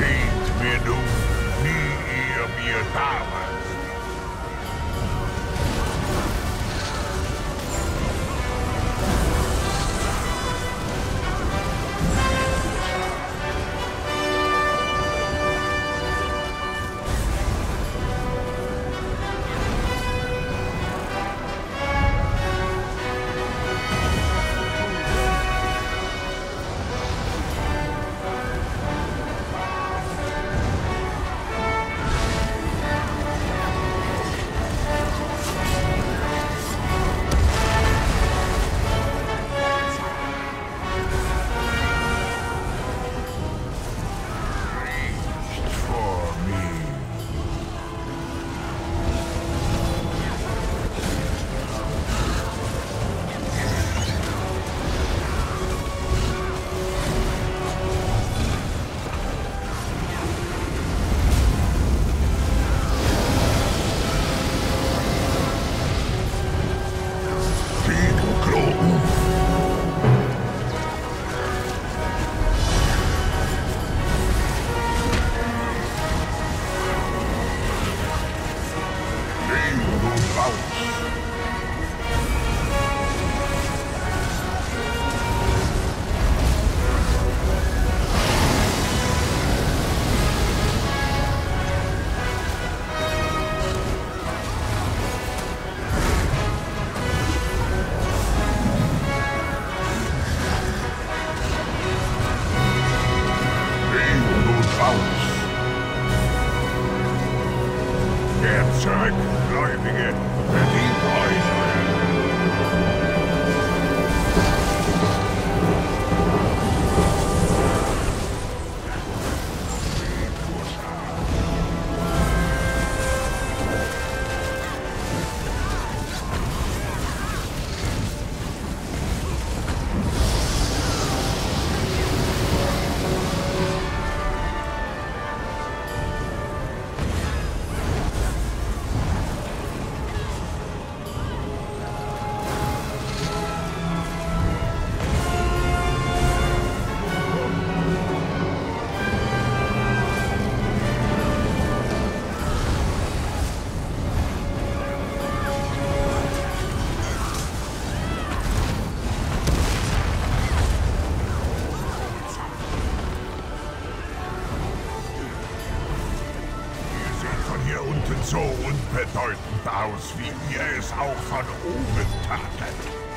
Bem-vindo, minha dama. So unbedeutend aus, wie ihr es auch von oben tatet.